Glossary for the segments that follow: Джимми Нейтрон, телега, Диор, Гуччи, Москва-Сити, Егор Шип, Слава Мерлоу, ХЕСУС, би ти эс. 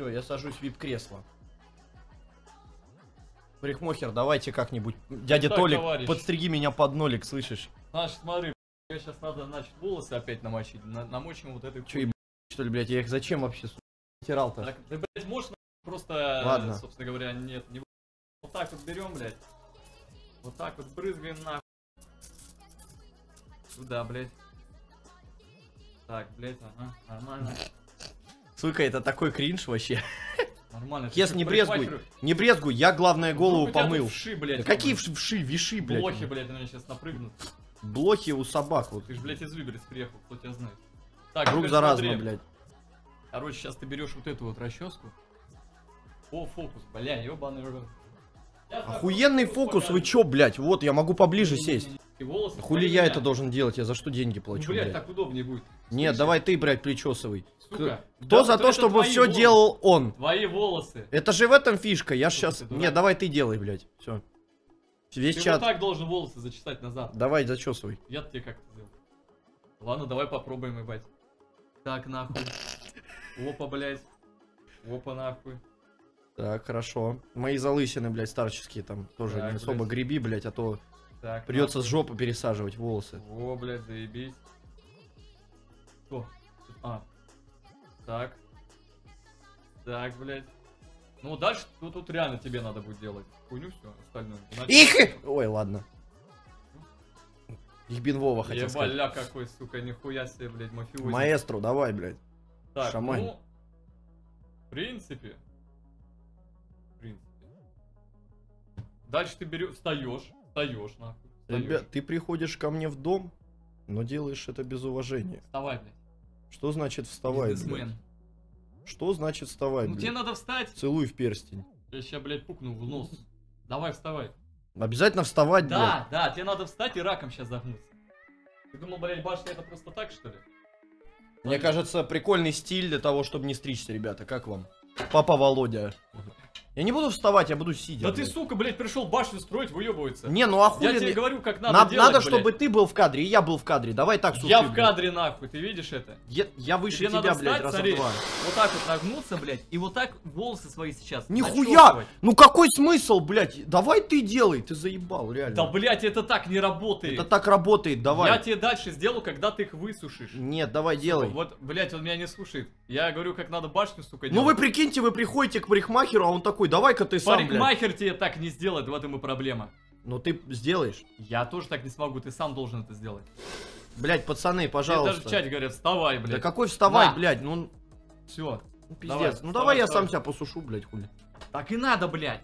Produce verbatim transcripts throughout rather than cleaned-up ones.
Все, я сажусь в вип-кресло. Брехмохер, давайте как-нибудь. Дядя Итак, Толик, товарищ, подстриги меня под нолик, слышишь? Значит, смотри, сейчас надо, значит, волосы опять намочить. На намочим вот этой... Че, ебать, что ли, блядь? Я их зачем вообще, сука, натирал-то? Так, ты, блядь, можешь просто... Ладно. Собственно говоря, нет, не... Вот так вот берем, блядь. Вот так вот брызгаем, нахуй. Сюда, блядь. Так, блядь, ага, нормально. Сука, это такой кринж вообще. Нормально. Хес, не брезгуй, не брезгуй, я, главное, голову ну, помыл. Вши, блядь, да какие вши, вши, виши, блядь. Блохи, блядь, на меня сейчас напрыгнут. Блохи у собак. Вот. Ты ж, блядь, из Выберец приехал, кто тебя знает. Так, друг заразный, блядь. Короче, сейчас ты берешь вот эту вот расческу. О, фокус, бля, ебаный рот. Охуенный фокус, пока... вы чё, блядь? Вот, я могу поближе не, сесть. Не, не, хули я меня. Это должен делать? Я за что деньги плачу, ну, блядь, блядь? Так удобнее будет. Нет, слышишь? Давай ты, блядь, причесывай. Сука. Кто да, за то, чтобы все волосы. Делал он? Твои волосы. Это же в этом фишка, я сука, сейчас... Не, давай ты делай, блядь, все. Весь ты чат... вот так должен волосы зачесать назад. Давай, зачесывай. Я тебе как-то сделал. Ладно, давай попробуем, ебать. Так, нахуй. Опа, блядь. Опа, нахуй. Так, хорошо. Мои залысины, блядь, старческие там тоже так, не особо блядь. Греби, блядь, а то так, придется нахуй. С жопы пересаживать волосы. О, блядь, заебись. О, а. Так. Так, блядь. Ну, дальше ну, тут реально тебе надо будет делать. Хуйню все, остальное. Значит, их! Ой, ладно. Их бинвова хотел сказать. Ебаля какой, сука, нихуя себе, блядь, мафиози. Маэстро, давай, блядь. Так, шамань. Ну, в принципе... Дальше ты берешь, встаешь, встаешь, нахуй. Встаешь. Ребят, ты приходишь ко мне в дом, но делаешь это без уважения. Вставай, блядь. Что значит вставай, бизнесмен. Блядь? Что значит вставай, ну, блядь? Тебе надо встать. Целуй в перстень. Я сейчас, блядь, пукну в нос. Давай, вставай. Обязательно вставать, да, блядь. Да, да, тебе надо встать и раком сейчас загнуться. Ты думал, блядь, башня это просто так, что ли? Мне блядь. Кажется, прикольный стиль для того, чтобы не стричься, ребята. Как вам? Папа Володя. Я не буду вставать, я буду сидеть. Да блядь. Ты, сука, блядь, пришел башню строить, выебывается. Не, ну а хули... Я тебе говорю, как надо Над, делать, Надо, блядь. Чтобы ты был в кадре, и я был в кадре. Давай так, сука. Я в кадре, нахуй, ты видишь это? Я, я выше тебе тебя, надо встать, блядь, раз в два. Вот так вот нагнуться, блядь, и вот так волосы свои сейчас. Нихуя! Ну какой смысл, блядь? Давай ты делай, ты заебал, реально. Да, блядь, это так не работает. Это так работает, давай. Я тебе дальше сделаю, когда ты их высушишь. Нет, давай делай. Сука, вот, блядь, он меня не слушает. Я говорю, как надо башню, сука, делать. Ну вы прикиньте, вы приходите к парикмахеру, а он такой... Давай-ка ты сам, парикмахер тебе так не сделает, в этом и проблема. Ну ты сделаешь. Я тоже так не смогу, ты сам должен это сделать. Блять, пацаны, пожалуйста. Мне даже в чате говорят, вставай, блядь. Да какой вставай, на. Блядь, ну... Все. Ну, пиздец, давай, ну вставай, давай я вставай. Сам тебя посушу, блядь, хули. Так и надо, блядь.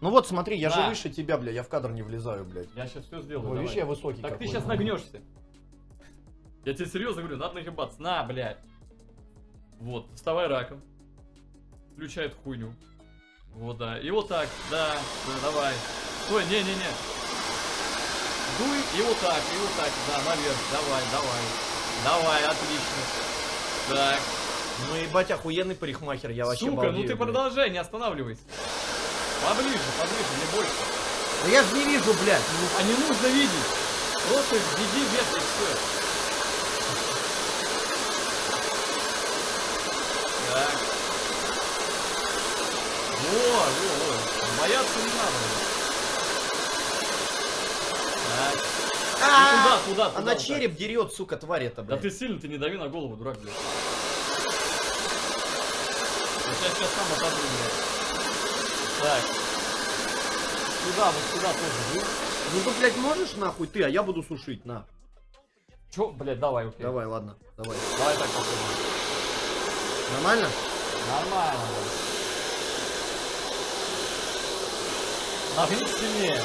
Ну вот, смотри, я да. же выше тебя, блядь, я в кадр не влезаю, блядь. Я сейчас все сделаю, ну, видишь, я высокий. Так ты сейчас нагнешься. Я тебе серьезно говорю, надо нагибаться. На, блядь. Вот, вставай раком. Включает хуйню. Вот, да. И вот так, да, да, давай. Ой, не-не-не. Дуй, и вот так, и вот так, да, наверх. Давай, давай. Давай, отлично. Так. Ну, ебать, охуенный парикмахер, я вообще обалдею. Сука, ну ты продолжай, не останавливайся. Поближе, поближе, не больше. Да я же не вижу, блядь. А не нужно видеть. Просто введи вверх и все. О, о, о, бояться не надо. Так. Туда, туда, туда. Она череп дерет, сука, тварь это, блядь. Да ты сильно, ты не дави на голову, дурак, блядь. Я сейчас сам отодвину, блядь. Так. Сюда, вот сюда тоже. Ну ты, блядь, можешь нахуй ты, а я буду сушить, на. Че, блядь, давай, окей. Давай, ладно, давай. Давай так попробуем. Нормально? Нормально, блядь. Нагнись сильнее.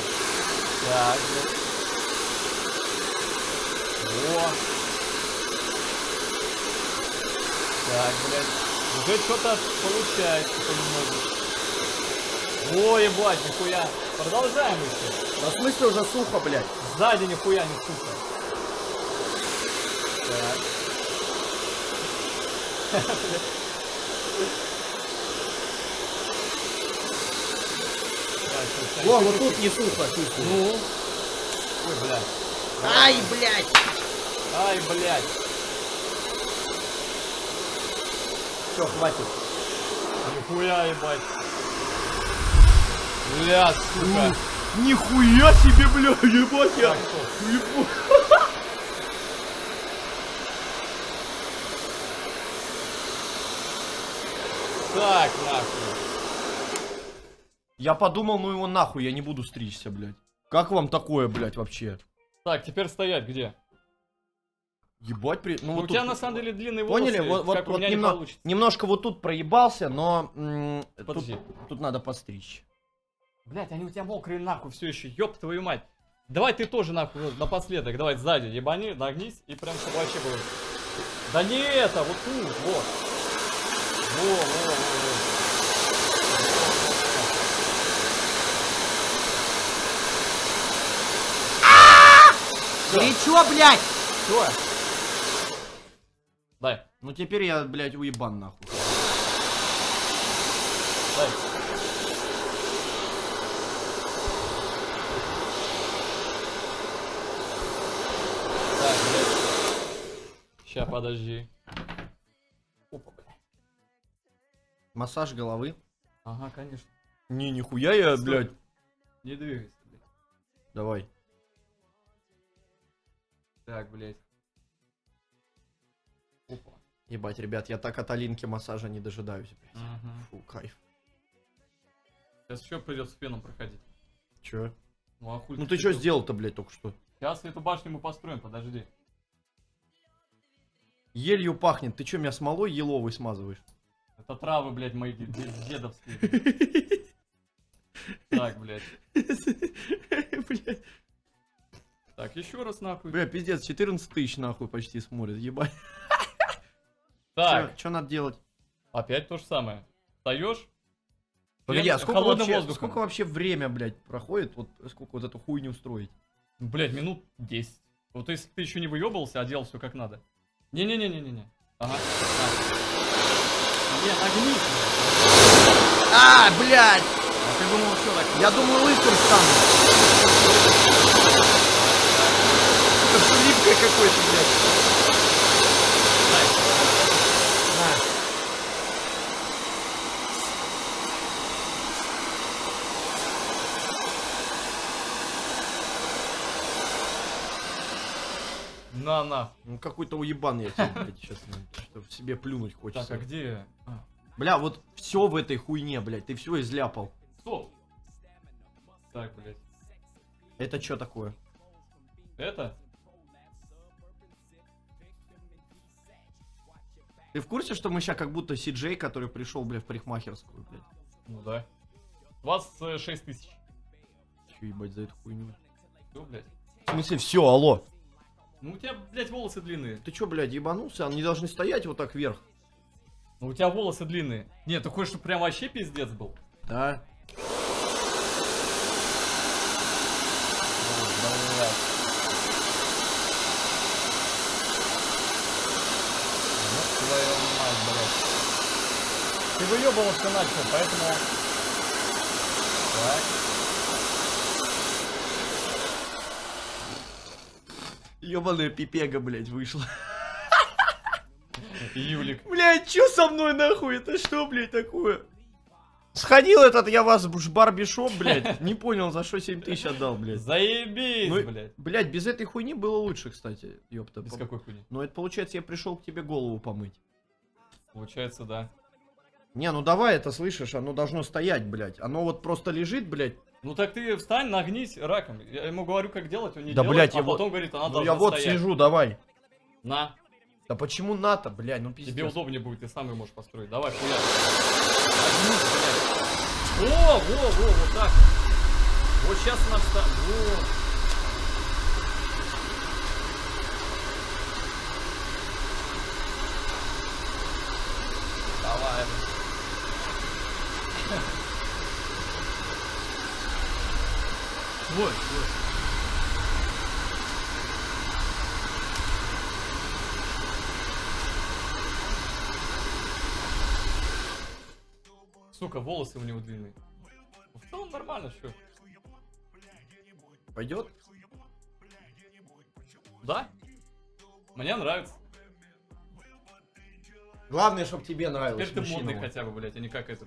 Так, блядь. О. Так, блядь. Уже что-то получается понемногу. О, ебать, нихуя. Продолжаем еще. Да в смысле уже сухо, блядь. Сзади нихуя не сухо. Так. О, вот тут не сухо, чувствую. Ну. Ой, блядь. Ай, блядь. Ай, блядь. Все, хватит. Нихуя, ебать. Бля, сука. Нихуя себе, бля, ебать я. Так, нахуй. Я подумал, ну его нахуй, я не буду стричься, блядь. Как вам такое, блядь, вообще? Так, теперь стоять где? Ебать, при... Ну, ну, вот у тебя тут... на самом деле длинные волосы. Поняли? Вот, вот, вот немного, немножко вот тут проебался, но тут, тут надо постричь. Блять, они у тебя мокрые нахуй все еще, ёб твою мать. Давай ты тоже нахуй напоследок, давай сзади ебани, нагнись и прям чтобы вообще было. Да не это, вот тут, вот. Во, во, во, во. Ты чё, блять? Чё? Дай. Ну теперь я, блядь, уебан нахуй. Дай. Так, блядь. Ща, подожди. Опа, блядь. Массаж головы. Ага, конечно. Не, нихуя я, блядь. Не двигайся, блядь. Давай. Так, блядь. Опа. Ебать, ребят, я так от Алинки массажа не дожидаюсь, блядь. Ага. Фу, кайф. Сейчас еще придется пеном проходить. Че? Ну, а хуй ну ты, ты что сделал-то, блядь, только что? Сейчас эту башню мы построим, подожди. Елью пахнет. Ты че, меня смолой еловой смазываешь? Это травы, блядь, мои дедовские. Так, блядь. Так, еще раз нахуй. Бля, пиздец, четырнадцать тысяч нахуй почти смотрит, ебать. Так, что надо делать? Опять то же самое. Встаешь? Погоди, а сколько вообще, сколько вообще время, блядь, проходит? Вот сколько вот эту хуйню устроить? Блядь, минут десять. Вот если ты еще не выебался, а делал все как надо. Не-не-не-не-не-не. Ага. Не, нагни. А, блядь! А ты думал, что так? Я думаю, лысым стану. Это что, липкое какое-то, блядь. На, на. Ну какой-то уебан я тебе, блядь, честно. Что в себе плюнуть хочется. Так, а где? А. Бля, вот все в этой хуйне, блядь. Ты все изляпал. Стоп. Так, блядь. Это что такое? Это? Ты в курсе, что мы сейчас как будто Си Джей, который пришел, блядь, в парикмахерскую, блядь? Ну да. двадцать шесть тысяч. Че, ебать, за эту хуйню? Что, блядь? В смысле, все, алло. Ну у тебя, блядь, волосы длинные. Ты чё, блядь, ебанулся? Они должны стоять вот так вверх. Ну у тебя волосы длинные. Нет, ты хочешь, чтобы прям вообще пиздец был? Да. Ты выёбывался начал, поэтому... Так. Ёбаная пипега, блядь, вышла. Юлик. Блядь, чё со мной нахуй? Это что, блядь, такое? Сходил этот, я вас в барбишоп, блядь. Не понял, за что семь тысяч отдал, блядь. Заебись, ну, блядь. Блядь, без этой хуйни было лучше, кстати. Ёпта. Без пом... какой хуйни? Ну, это получается, я пришел к тебе голову помыть. Получается, да. Не, ну давай это, слышишь, оно должно стоять, блядь. Оно вот просто лежит, блядь. Ну так ты встань, нагнись раком. Я ему говорю, как делать, он не да, делает, блядь, а я потом вот... говорит, она ну, должна я вот стоять. Сижу, давай. На. Да почему на-то, блядь, ну пиздец. Тебе удобнее будет, ты сам ее можешь построить. Давай, хуя. Нагнись, блядь. О, во, во, вот так. Вот сейчас она встала. Вот. Давай, блядь. Вот, вот. Сука, волосы у него длинные. В целом нормально, что? Пойдет? Да? Мне нравится. Главное, чтобы тебе нравилось. Теперь ты модный хотя бы, блядь, а не как это.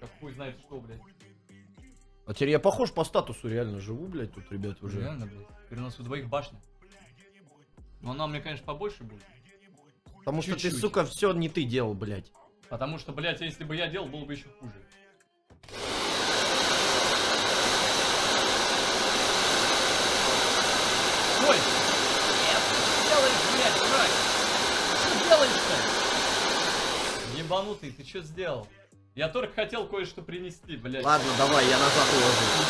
Как хуй знает что, блядь. А теперь я похож по статусу, реально живу, блядь, тут, ребят, уже. Реально, блядь. Теперь у нас у двоих башня. Но она мне, конечно, побольше будет. Потому Чуть -чуть. что ты, сука, все не ты делал, блядь. Потому что, блядь, если бы я делал, было бы еще хуже. Ой! Нет, ты делаешь, блядь, дурак! Что делаешь-то? Ебанутый, ты что сделал? Я только хотел кое-что принести, блядь. Ладно, давай, я назад уложу.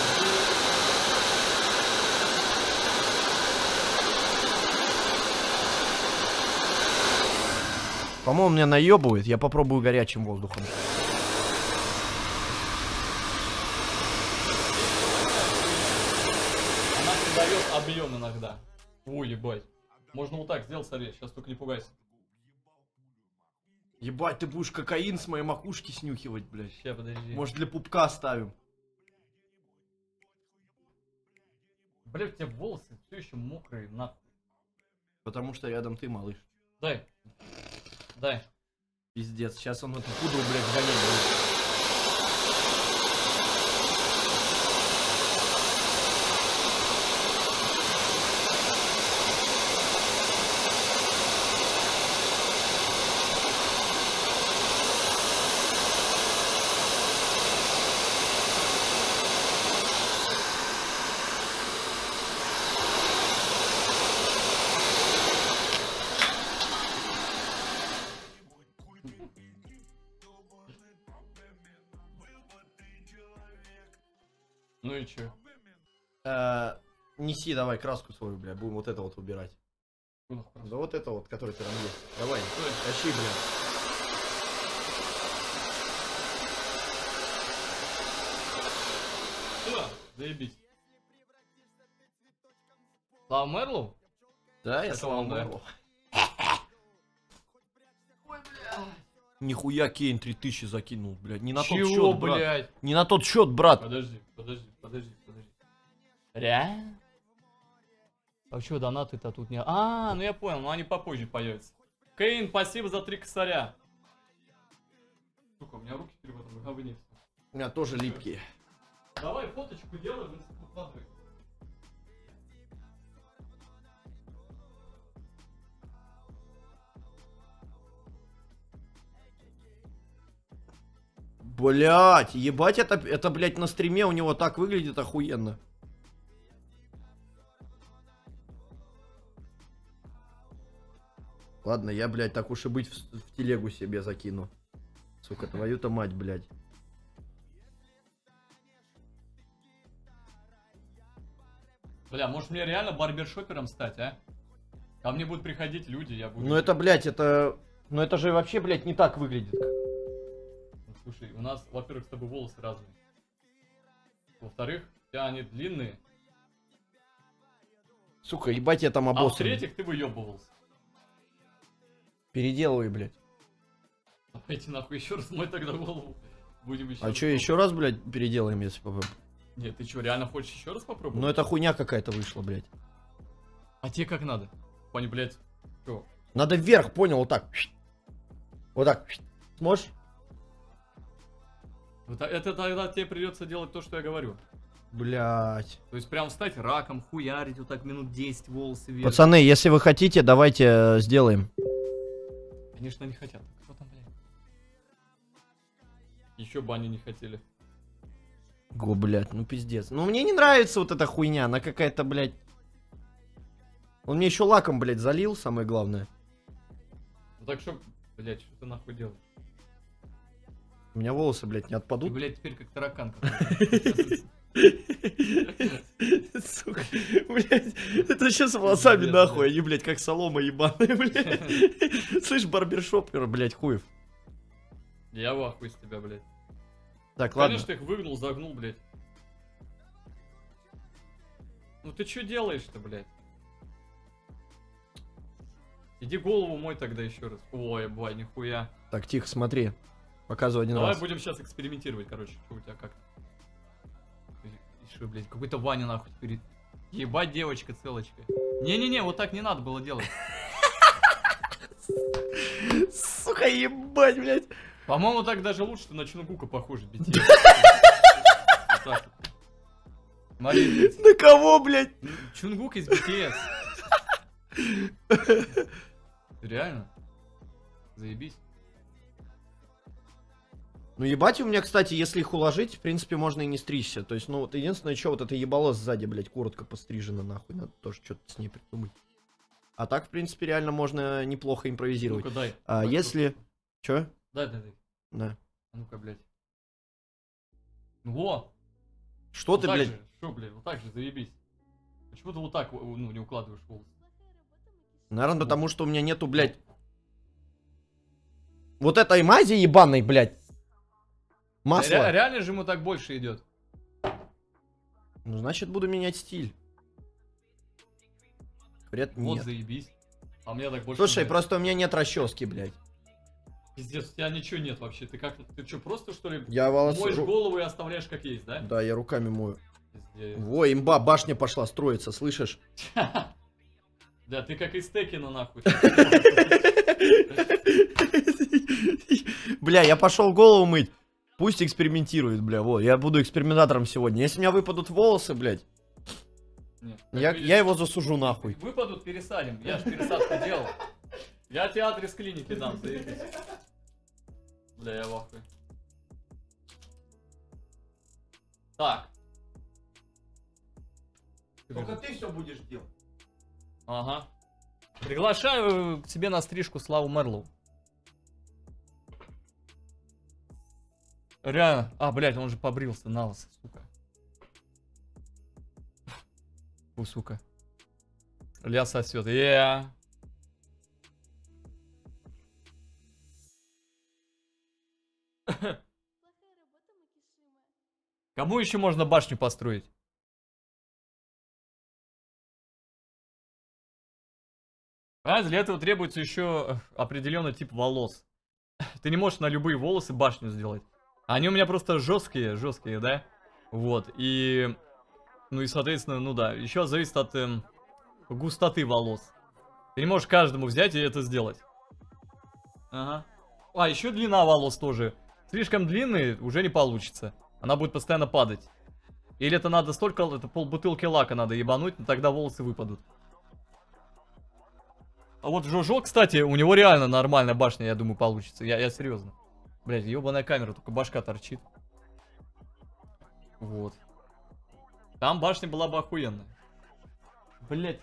По-моему, меня наебывает, я попробую горячим воздухом. Она придает объем иногда. Ой, ебать. Можно вот так сделать, смотри, сейчас только не пугайся. Ебать, ты будешь кокаин с моей макушки снюхивать, блядь. Сейчас, подожди. Может, для пупка оставим? Блядь, у тебя волосы все еще мокрые, нахуй. Потому что рядом ты, малыш. Дай. Дай. Пиздец, сейчас он эту пудру, блядь, гоняет. Ну и че? А, неси давай краску свою, бля, будем вот это вот убирать. Ну, да вот это вот, который ты там есть. Давай, тащи, бля. Заебись. Слава Мерлу? Да, я Слава Мерлу. Нихуя Кейн три тысячи закинул, блядь. Не на Чего, тот счет, брат. Блядь? Не на тот счет, брат. Подожди, подожди, подожди, подожди. Реально? А что, донаты-то тут не... А, ну я понял, но они попозже появятся. Кейн, спасибо за три косаря. Сука, у меня руки теперь в этом говне. У меня тоже липкие. Давай фоточку делаем. Блять, ебать, это, это, блять, на стриме у него так выглядит охуенно. Ладно, я, блять, так уж и быть в, в телегу себе закину. Сука, твою-то мать, блять. Бля, может мне реально барбершопером стать, а? Ко мне будут приходить люди, я буду... Ну это, блять, это... Ну это же вообще, блять, не так выглядит. Слушай, у нас, во-первых, с тобой волосы разные. Во-вторых, у тебя они длинные. Сука, ебать, я там обоссал. А в-третьих, ты выебывался. Переделывай, блядь. Давайте нахуй еще раз мой тогда голову. Будем еще. А раз че, попробуем. еще раз, блядь, переделаем, если попробуем? Нет, ты че, реально хочешь еще раз попробовать? Ну это хуйня какая-то вышла, блядь. А тебе как надо? Понял, блядь. Что? Надо вверх, понял, вот так. Вот так. Сможешь? Это тогда тебе придется делать то, что я говорю. Блять. То есть прям встать раком, хуярить вот так минут десять, волосы вверх. Пацаны, если вы хотите, давайте сделаем. Конечно, не хотят. Кто там, блядь? Еще бы они не хотели. Го, блядь, ну пиздец. Ну мне не нравится вот эта хуйня, она какая-то, блядь. Он мне еще лаком, блядь, залил, самое главное. Ну так что, блядь, что ты нахуй делаешь? У меня волосы, блядь, не отпадут. Ты, блядь, теперь как таракан. Сука, блядь, это сейчас волосами нахуй, они, блядь, как солома ебаная, блядь. Слышь, барбершопер, блядь, хуев. Я в ахуе с тебя, блядь. Так, ладно. Конечно, ты их выгнул, загнул, блядь. Ну ты что делаешь-то, блядь? Иди голову мой тогда еще раз. Ой, бай, нихуя. Так, тихо, смотри. Показывай один Давай раз. Давай будем сейчас экспериментировать, короче. Что у тебя как? Что, блядь, какой-то Ваня нахуй перед. Ебать, девочка целочка. Не-не-не, вот так не надо было делать. Сука, ебать, блядь. По-моему, так даже лучше, что на Чингука похоже, бить. На кого, блядь? Чингук из би ти эс. Реально? Заебись. Ну ебать, у меня, кстати, если их уложить, в принципе, можно и не стричься. То есть, ну вот единственное, что вот это ебало сзади, блядь, коротко пострижено, нахуй. Надо тоже что-то с ней придумать. А так, в принципе, реально можно неплохо импровизировать. Ну-ка, дай. А дай, если... Дай. Чё? Дай, дай, дай. Да. А ну-ка, блядь. Во! Что вот ты, блядь? Же, что, блядь? Вот так же, заебись. Почему ты вот так, ну, не укладываешь волосы? Наверное, вот. Потому что у меня нету, блядь... Вот этой мази ебаной, блядь. Масло. Ре реально же ему так больше идет. Ну, значит, буду менять стиль. Бред, вот, нет. Заебись. А у меня так больше. Слушай, просто у меня нет расчески, блядь. Пиздец, у тебя ничего нет вообще. Ты как, ты что, просто что ли? Я волос... моешь голову и оставляешь как есть, да? Да, я руками мою. Пиздец. Во, имба, башня пошла строиться, слышишь? Да, ты как из Текина, нахуй. Бля, я пошел голову мыть. Пусть экспериментирует, бля, вот, я буду экспериментатором сегодня. Если у меня выпадут волосы, блядь, нет, я, видишь, я его засужу нахуй. Выпадут, пересадим, я ж пересадку делал. Я тебе адрес клиники дам, заебись. Бля, я в ахуе. Так. Только ты все будешь делать. Ага. Приглашаю к тебе на стрижку Славу Мерлоу. Реально. А, блядь, он же побрился на лысо, сука. Фу, сука. Ля сосет. Yeah. Кому еще можно башню построить? А, для этого требуется еще определенный тип волос. Ты не можешь на любые волосы башню сделать. Они у меня просто жесткие, жесткие, да? Вот, и... Ну и, соответственно, ну да, еще зависит от эм, густоты волос. Ты не можешь каждому взять и это сделать. Ага. А, еще длина волос тоже. Слишком длинные уже не получится. Она будет постоянно падать. Или это надо столько, это полбутылки лака надо ебануть, но тогда волосы выпадут. А вот Жожо, кстати, у него реально нормальная башня, я думаю, получится. Я, я серьезно. Блять, ебаная камера, только башка торчит. Вот. Там башня была бы охуенная. Блять.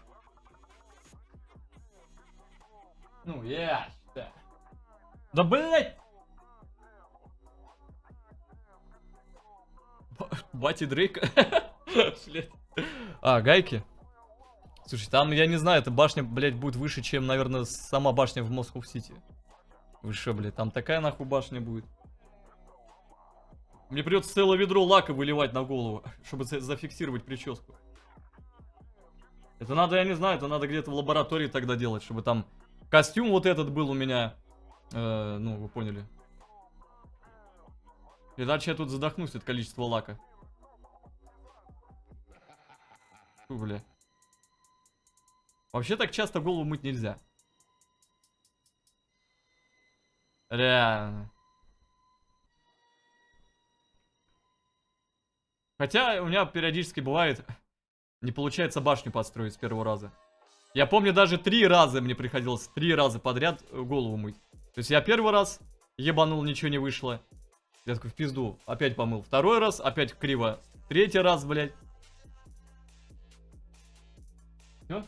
Ну, я. Yeah. Да, блять. Бати Дрейка. А, гайки. Слушай, там, я не знаю, эта башня, блять, будет выше, чем, наверное, сама башня в Москва-Сити. Вы шо, блядь, там такая нахуй башня будет. Мне придется целое ведро лака выливать на голову, чтобы зафиксировать прическу. Это надо, я не знаю, это надо где-то в лаборатории тогда делать, чтобы там костюм вот этот был у меня. Э, ну, вы поняли. Иначе я тут задохнусь от количества лака. Фу, бля. Вообще так часто голову мыть нельзя. Реально. Хотя у меня периодически бывает, не получается башню построить с первого раза. Я помню, даже три раза мне приходилось, три раза подряд голову мыть. То есть я первый раз ебанул, ничего не вышло. Я такой в пизду, опять помыл. Второй раз, опять криво. Третий раз, блядь. Все?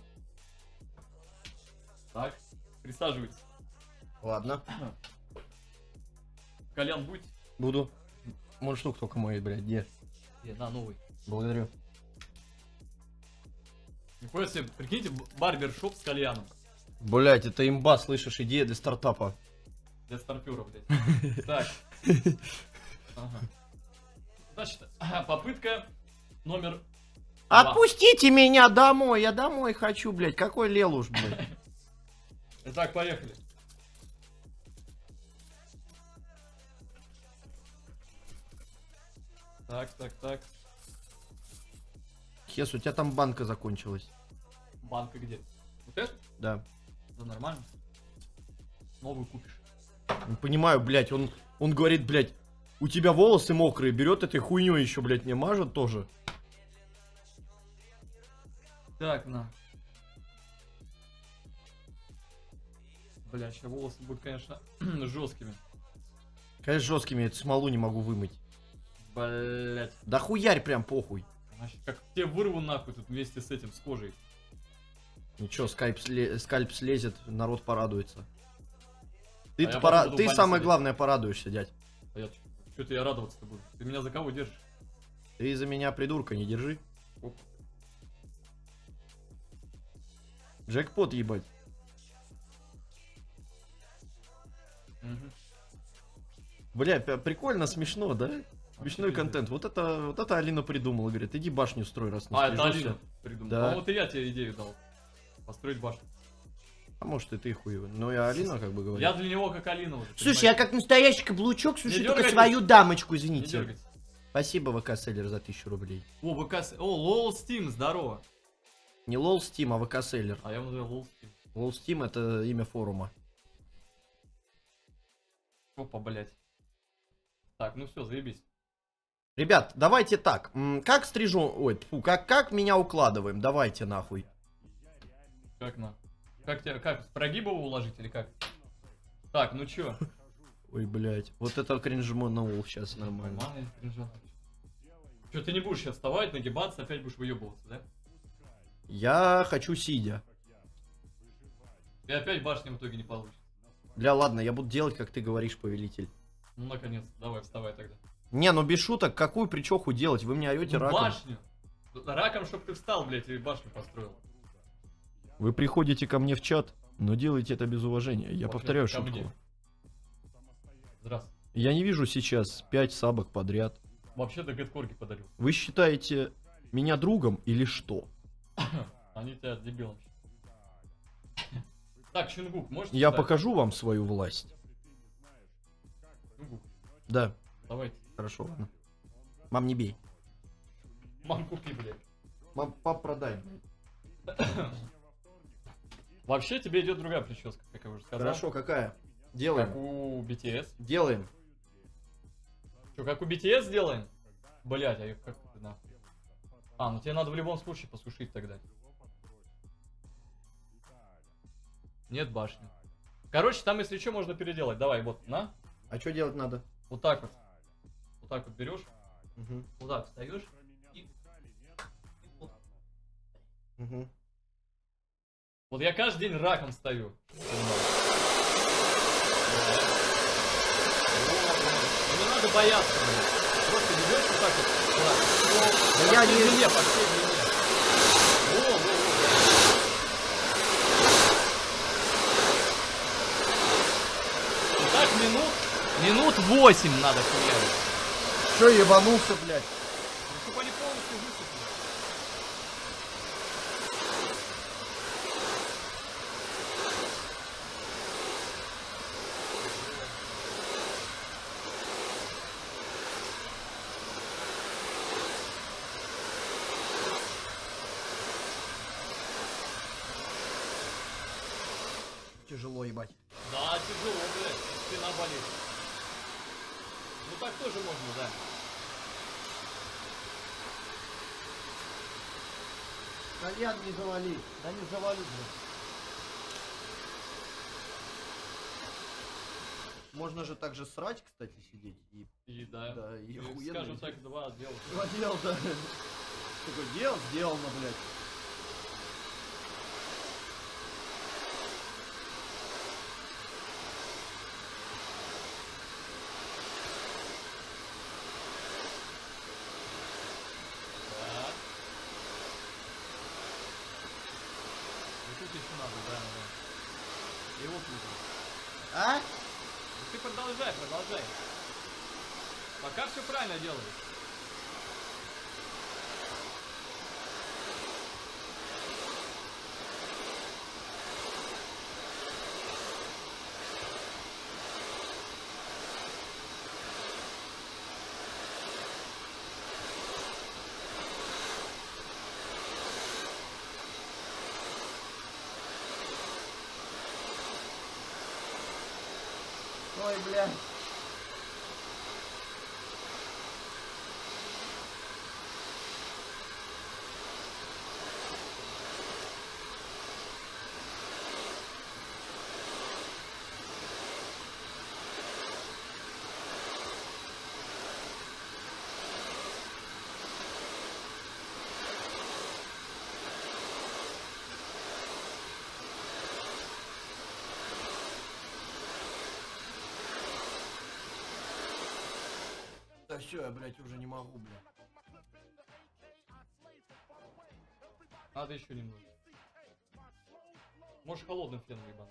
Так, присаживайтесь. Ладно. Колян, будь? Буду. Может, штук только мой, блядь, где? Где, на, новый. Благодарю. Нихуя себе, прикиньте, барбершоп с Кальяном. Блядь, это имба, слышишь, идея для стартапа. Для стартера, блядь. Так. Значит, попытка номер... Отпустите меня домой, я домой хочу, блядь. Какой лелуш, блядь. Итак, поехали. Так, так, так. Хес, у тебя там банка закончилась. Банка где? Вот это? Да. Да нормально. Новый купишь. Понимаю, блядь, он, он говорит, блядь, у тебя волосы мокрые, берет этой хуйней еще, блядь, не мажет тоже. Так, на. Бля, сейчас волосы будут, конечно, жесткими. Конечно, жесткими, я эту смолу не могу вымыть. Блять. Да хуярь прям похуй. Значит, как тебе вырву нахуй тут вместе с этим, с кожей. Ничего, скальп, сле... скальп слезет, народ порадуется. Ты, а пора... ты самое сидеть. главное порадуешься, дядь. А я... Что-то я радоваться-то буду. Ты меня за кого держишь? Ты за меня придурка не держи. Оп. Джекпот, ебать. Угу. Бля, прикольно, смешно, да? Смешной а контент. Вот это, вот это Алина придумала, говорит, иди башню строй, раз не А, это Алина придумала. Да. А вот и я тебе идею дал. Построить башню. А может и ты хуево. Но я Алина как бы говорю. Я для него как Алина уже. Слушай, понимаешь? Я как настоящий каблучок, слушай, не только свою дамочку, извините. Спасибо, ВК Селлер, за тысячу рублей. О, ВК Селлер. О, Лол Стим, здорово. Не Лол Стим, а ВК Селлер. А я называю Лол Стим. Лол Стим это имя форума. Опа, блять. Так, ну все, заебись. Ребят, давайте так. Как стрижу... Ой, фу, как, как меня укладываем? Давайте нахуй. Как на? Как тебя... Как? С прогиба уложить или как? Так, ну чё? Ой, блядь. Вот это кринжмоноул сейчас нормально. Чё, ты не будешь сейчас вставать, нагибаться, опять будешь выебываться, да? Я хочу сидя. И опять башни в итоге не получится. Бля, ладно, я буду делать, как ты говоришь, повелитель. Ну, наконец, давай, вставай тогда. Не, ну без шуток, какую причёху делать? Вы мне орёте ну, раком. Башню. Раком, чтоб ты встал, блядь, и башню построил. Вы приходите ко мне в чат, но делайте это без уважения. Я Пошли, повторяю шутку. Здравствуй. Я не вижу сейчас пять сабок подряд. Вообще-то Гэткорги подарил. Вы считаете меня другом или что? Они тебя дебилом. Так, Чингук, можете... Я сказать? покажу вам свою власть. Чингук. Да. Давайте. Хорошо, ладно. Мам, не бей. Мам, купи, блядь. Мам, пап, продай. Вообще тебе идет другая прическа, как я уже сказал. Хорошо, какая? Делаем. Как у би ти эс. Делаем. Что, как у би ти эс делаем? Блять, а я как... Да. А, ну тебе надо в любом случае посушить тогда. Нет башни. Короче, там, если что, можно переделать. Давай, вот, на. А что делать надо? Вот так вот. Вот так вот берешь. Угу. Вот так встаешь. И... Угу. Вот я каждый день раком стою. Не надо бояться. Просто берешь вот так вот. Да я не длине, по всей длине. Минут, минут восемь надо хуярить. Что ебанулся, блядь? Ну, чтобы они полностью высыпали. Тяжело ебать. Да, тяжело, блядь. Спина болит. Ну так тоже можно, да. Да я не завали. Да не завали, блядь. Можно же так же срать, кстати, сидеть. И, и да. да и и скажу так, два дела. Два дела, да. Такой дел, сделано, блядь. А? Ты продолжай, продолжай. Пока все правильно делаешь. Ой, бля. Да все, я, блядь, уже не могу, блядь. Надо еще немного. Можешь холодным феном, либо.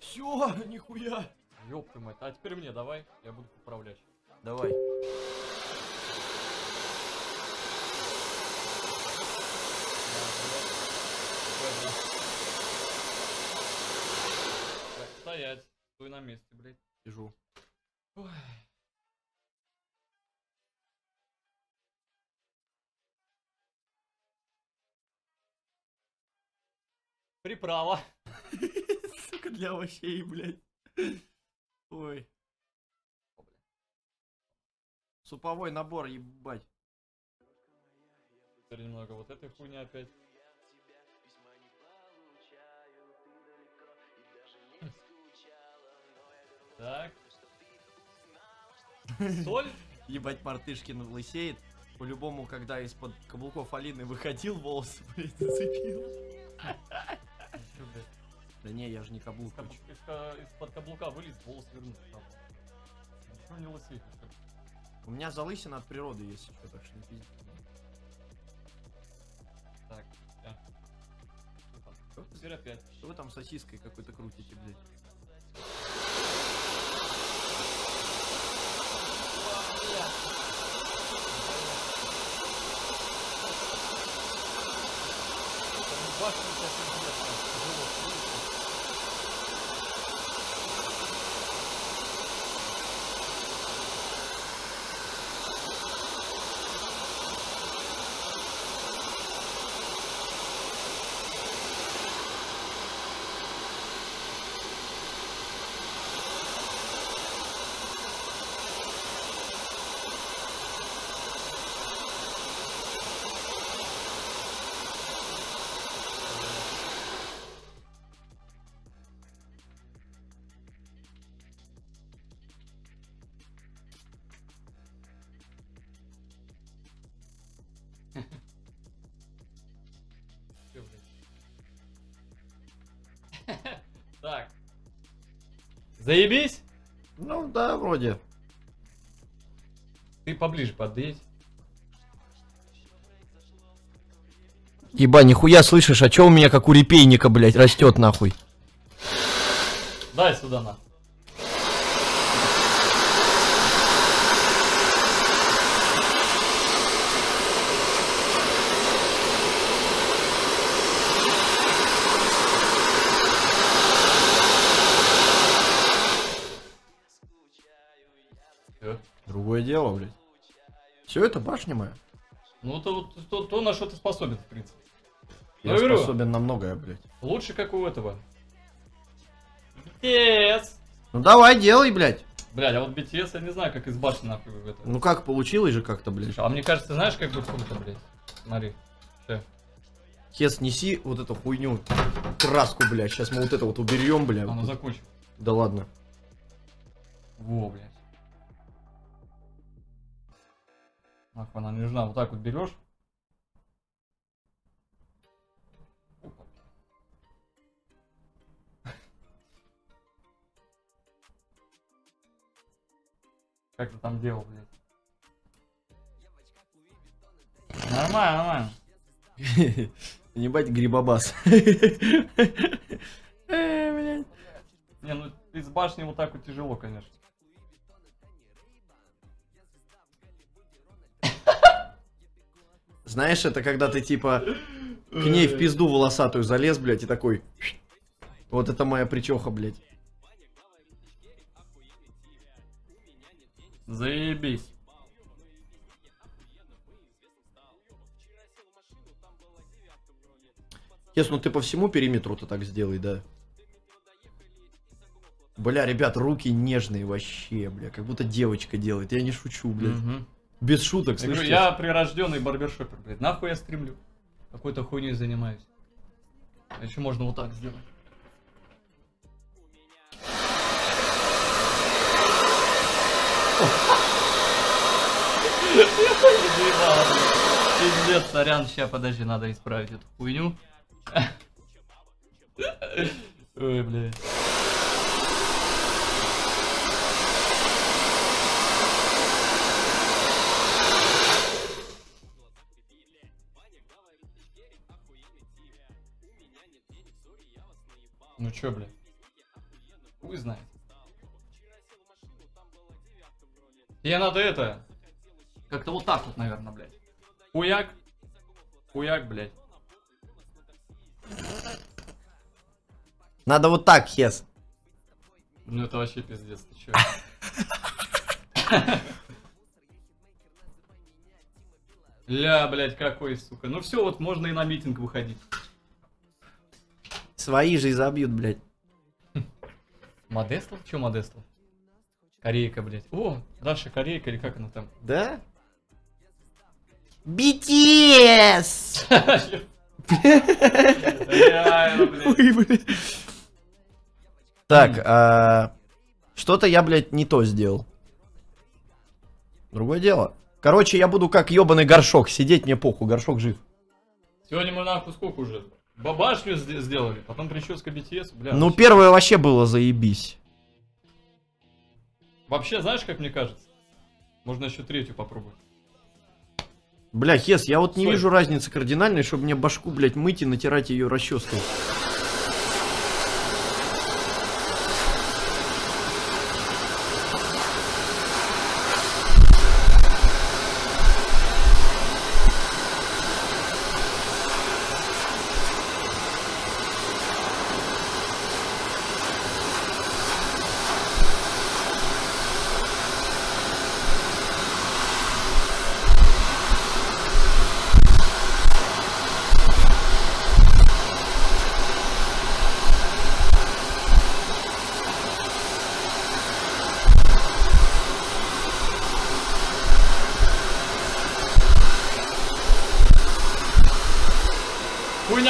Все, нихуя. Ёб ты мать. А теперь мне давай, я буду управлять. Давай. Так, стоять. Стой на месте, блядь. Сижу. Ой. Приправа. Сука, для овощей, блядь. Ой. О, блядь. Суповой набор, ебать. Теперь немного вот этой хуйни опять. Так. Соль? Ебать, Мартышкин лысеет. По-любому, когда из-под каблуков Алины выходил, волосы, блядь, зацепил. Да не, я же не каблук. Из-под каблука вылез, волос вернулся. Ничего не лысеет. У меня залысина от природы, если что, так что не пиздец. Так, теперь опять. Что вы там сосиской какой-то крутите, блядь? Так. Заебись? Ну да, вроде. Ты поближе подъедь. Еба, нихуя слышишь, а чё у меня как у репейника, блядь, растет нахуй? Дай сюда нахуй. Другое дело, блядь. Все это башня моя. Ну то, то, то на что ты способен, в принципе. Я ну, способен говорю, на многое, блядь. Лучше как у этого. би ти эс. Ну давай, делай, блядь. Блядь, а вот би ти эс я не знаю, как из башни нахуй в это. Ну как, получилось же как-то, блядь. Слушай, а мне кажется, знаешь, как бы круто, блядь. Смотри. Все. Хес, неси вот эту хуйню. Краску, блядь. Сейчас мы вот это вот уберем, блядь. А, ну закончим. Да ладно. Во, блядь. Ах, она не нужна, вот так вот берешь. Как ты там делал, блядь? Нормально, нормально. Не бать грибобас. Не, ну из башни вот так вот тяжело, конечно. Знаешь, это когда ты типа к ней в пизду волосатую залез, блядь, и такой... Вот это моя причёха, блядь. Заебись. Ес, ну ты по всему периметру-то так сделай, да? Бля, ребят, руки нежные вообще, бля, как будто девочка делает. Я не шучу, бля. Угу. Без шуток, слышишь? Я, я прирожденный барбершопер, блядь. Нахуй я стримлю? Какой-то хуйней занимаюсь. А еще можно вот так сделать. Пиздец, сорян, сейчас, подожди, надо исправить эту хуйню. Ой, блядь. Ну чё, бля? Хуй знает. Тебе надо это... Как-то вот так вот, наверное, блядь. Хуяк. Хуяк, блядь. Надо вот так, Хес. Ну это вообще пиздец, ты чё? Ля, блядь, какой, сука. Ну все, вот можно и на митинг выходить. Свои же и забьют, блядь. Модестов? Чё Модестов? Корейка, блядь. О, Раша Корейка или как она там? Да? би ти эс! Так, что-то я, блядь, не то сделал. Другое дело. Короче, я буду как ёбаный горшок сидеть, мне похуй, горшок жив. Сегодня мы нахуй сколько уже? Бабашню сделали, потом прическа би ти эс, бля. Ну вообще. Первое вообще было заебись. Вообще, знаешь, как мне кажется? Можно еще третью попробовать. Бля, Хес, я вот Стой. не вижу разницы кардинальной, чтобы мне башку, блядь, мыть и натирать ее расческой.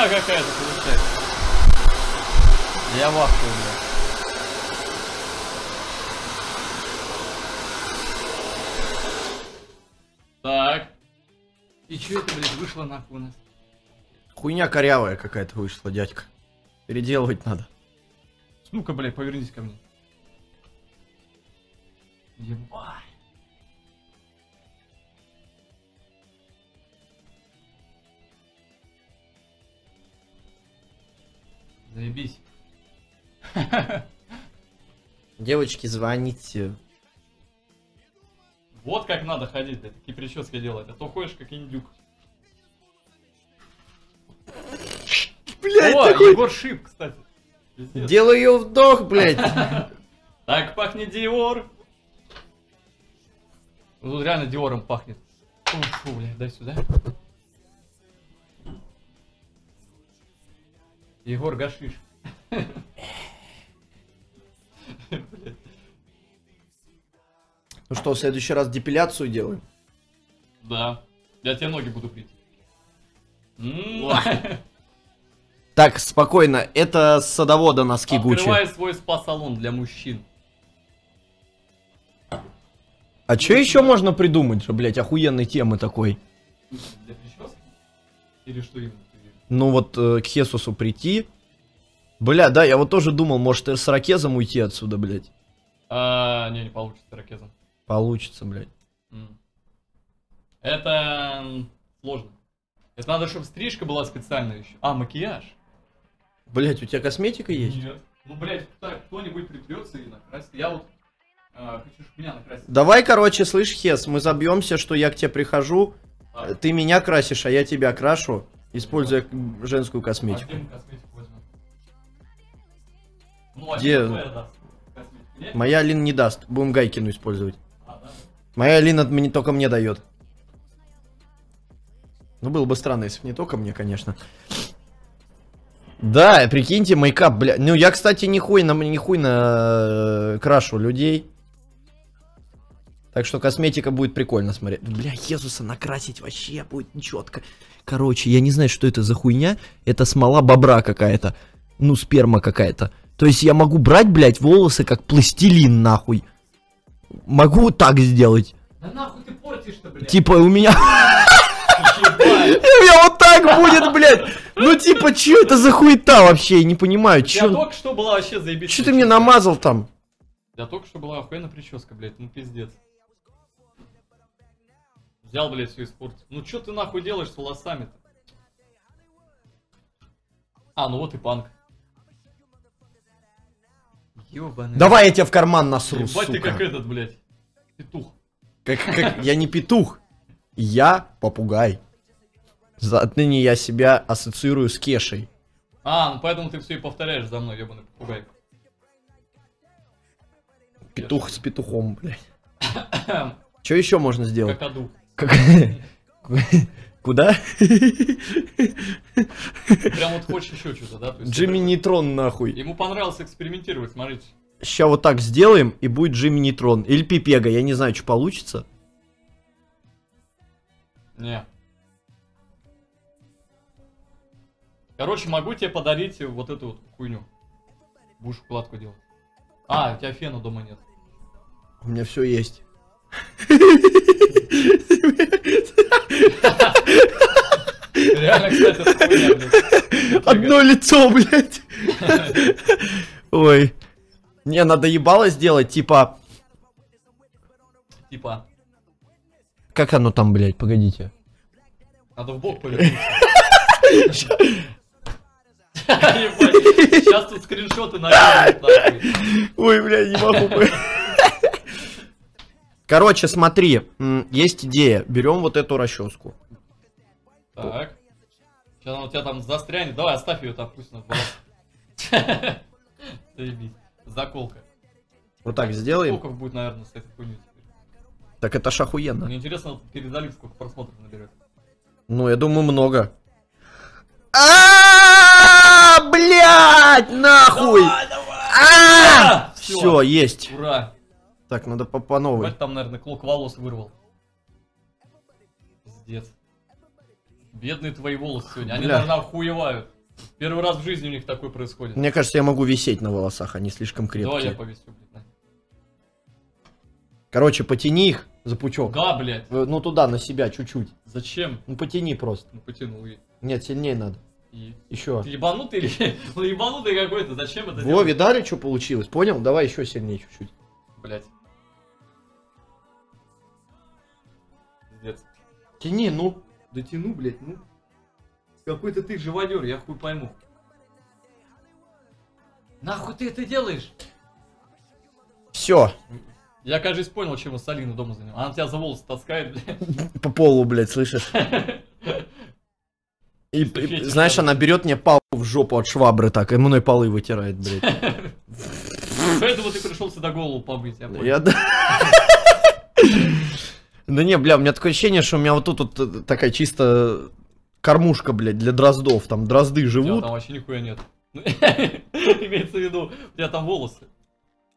Какая-то получается. Я в ахуе, бля. Так. И чё это, блядь, вышло нахуй у нас? Хуйня корявая какая-то вышла, дядька. Переделывать надо. Ну-ка, блядь, повернись ко мне. Ебать. Заебись. Девочки, звоните. Вот как надо ходить, да, такие прически делать, а то ходишь как индюк. Блядь, О, такой... Егор Шип, кстати. Пиздец. Делай ее вдох, блядь. Так пахнет Диор. Тут реально Диором пахнет. О, фу, блядь, дай сюда. Егор Гашиш. Ну что, в следующий раз депиляцию делаем? Да. Я тебе ноги буду брить. Так, спокойно. Это с садовода носки Гуччи. Открывай свой спа-салон для мужчин. А что еще можно придумать, что, блядь, охуенной темы такой? Для прически? Или что именно? Ну вот э, к Хесусу прийти. Бля, да, я вот тоже думал, может с Ракезом уйти отсюда, блядь. А, не, не получится Ракезом. Получится, блядь. Это сложно. Это надо, чтобы стрижка была специальная еще. А, макияж. Блядь, у тебя косметика есть? Нет. Ну, блядь, кто-нибудь придется и накрасит. Я вот э, хочу, чтобы меня накрасили. Давай, короче, слышь, Хес, мы забьемся, что я к тебе прихожу. Ты меня красишь, а я тебя крашу, используя женскую косметику. Где? Моя Лин не даст. Будем Гайкину использовать. Моя Лин от мне, только мне дает. Ну, было бы странно, если бы не только мне, конечно. Да, прикиньте, мейкап, бля. Ну, я, кстати, нихуйно, нихуйно крашу людей. Так что косметика будет прикольно смотреть. Бля, Хесуса накрасить вообще будет четко. Короче, я не знаю, что это за хуйня. Это смола бобра какая-то. Ну, сперма какая-то. То есть я могу брать, блядь, волосы как пластилин, нахуй. Могу вот так сделать. Да нахуй ты портишь-то, блядь. Типа у меня... У меня вот так будет, блядь. Ну типа, чё это за хуета вообще? Я не понимаю, чё... Я только что была вообще заебись. Чё ты мне намазал там? Я только что была охуенная прическа, блядь, ну пиздец. Взял, блядь, всю испортил. Ну чё ты нахуй делаешь с волосами-то? А, ну вот и панк. Ёбаный. Давай я тебя в карман насру, ебать, сука. Ты как этот, блядь, петух. Как, как, я не петух. Я попугай. Отныне я себя ассоциирую с Кешей. А, ну поэтому ты все и повторяешь за мной, ёбаный попугай. Петух с петухом, блядь. Что еще можно сделать? Какаду. Как... Куда? Прям вот хочешь еще что-то, да? Есть, Джимми прям... Нейтрон, нахуй. Ему понравилось экспериментировать, смотрите. Сейчас вот так сделаем, и будет Джимми Нейтрон. Или Пипега, я не знаю, что получится. Не. Короче, могу тебе подарить вот эту вот хуйню. Будешь вкладку делать. А, у тебя фена дома нет. У меня все есть. Реально, кстати, одно лицо, блядь. Ой. Не, надо ебало сделать, типа... Типа... Как оно там, блядь, погодите. Надо в бок повернуться. Сейчас тут скриншоты наверное. Ой, блядь, не могу. Короче, смотри, есть идея. Берем вот эту расческу. Так. Сейчас она у тебя там застрянет. Давай, оставь ее там, пусть она в Заебись. Заколка. Вот так сделаем. Сколков будет, наверное, с этой хуйней. Так это ж охуенно. Мне интересно, передали, сколько просмотров наберет. Ну, я думаю, много. А-а-а! Блядь, нахуй! А-а-а! Все, есть. Ура! Так, надо по, по новой. Там, наверное, клок волос вырвал. Пиздец. Бедные твои волосы сегодня. Они, бля, наверное, охуевают. Первый раз в жизни у них такое происходит. Мне кажется, я могу висеть на волосах, они слишком крепкие. Да, я повесю, блядь. Короче, потяни их за пучок. Да, блядь. Ну туда, на себя, чуть-чуть. Зачем? Ну потяни просто. Ну потянул. И... Нет, сильнее надо. И... Еще. Ты ебанутый или... Ну ебанутый какой-то, зачем это делать? Во, видали, что получилось? Понял? Давай еще сильнее чуть-чуть. Блядь. Пиздец. Тяни, ну. Да тяну, блядь, ну. Какой-то ты живодер, я хуй пойму. Нахуй ты это делаешь? Все. Я, кажется, понял, чем Салина дома занималась. Она тебя за волосы таскает, блядь. По полу, блядь, слышишь? И, и знаешь, она берет мне палку в жопу от швабры так, и мной полы вытирает, блядь. Поэтому ты пришел сюда голову побыть, я понял. Я... Да не, бля, у меня такое ощущение, что у меня вот тут вот такая чисто кормушка, блядь, для дроздов. Там дрозды живут. Да, там вообще нихуя нет. Имеется в виду, у тебя там волосы.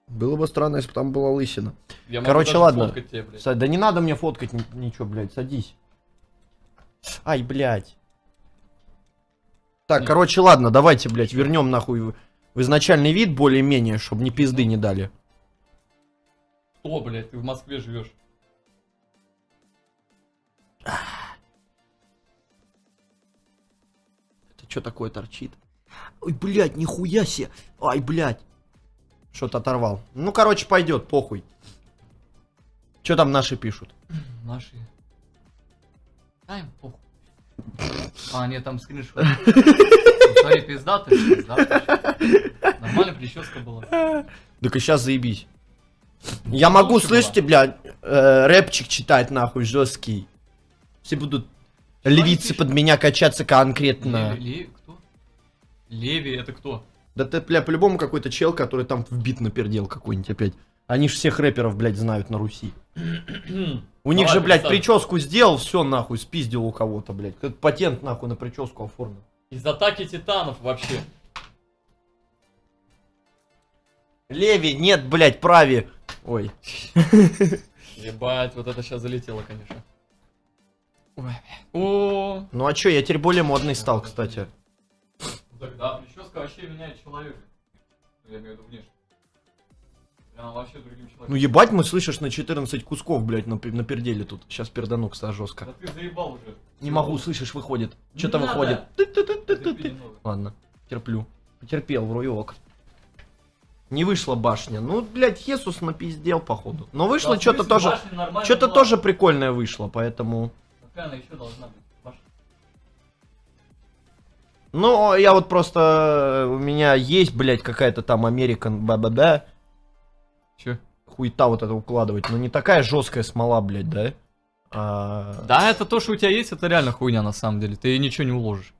Было бы странно, если бы там была лысина. Я короче, ладно. Тебе, да не надо мне фоткать ничего, блядь, садись. Ай, блядь. Так, нет. Короче, ладно, давайте, блядь, вернем нахуй в изначальный вид более-менее, чтобы ни пизды не дали. Что, блядь, ты в Москве живешь? Это что такое торчит? Ой, блядь, нихуя себе. Ай, блядь. Что-то оторвал. Ну, короче, пойдет, похуй. Что там наши пишут? Наши. А, им похуй. А, нет, там скриншот. Смотри, пиздатый, пиздатый. Нормально прическа была. Так и сейчас заебись. Я могу, слышите, бля, рэпчик читать, нахуй, жесткий. Все будут левицы под меня качаться конкретно. Леви, кто? Леви, это кто? Да ты, бля, по-любому какой-то чел, который там в бит напердел какой-нибудь опять. Они же всех рэперов, блядь, знают на Руси. У них же, блядь, прическу сделал, все нахуй, спиздил у кого-то, блядь. Патент нахуй на прическу оформил. Из атаки титанов вообще. Леви, нет, блядь, прави. Ой. Ебать, вот это сейчас залетело, конечно. О. Ну а чё, я теперь более модный стал, кстати. Тогда прическа вообще меняет человека. Я имею в виду внешне. Она вообще другим человеком. Ну ебать, мы, слышишь, на четырнадцать кусков, блядь, на, на перделе тут. Сейчас пердану, кстати, жестко. Да ты заебал уже. Не могу, слышишь, выходит. Что-то выходит. Ладно, терплю. Потерпел, в руёк. Не вышла башня. Ну, блядь, Хесус напиздел, походу. Но вышло да, что-то тоже. Что-то тоже прикольное вышло, поэтому. Какая она еще должна быть? Башня. Ну, я вот просто. У меня есть, блядь, какая-то там American ба-ба-да. Че? Хуета вот это укладывать. Но не такая жесткая смола, блядь, да? А... Да, это то, что у тебя есть, это реально хуйня на самом деле. Ты ничего не уложишь.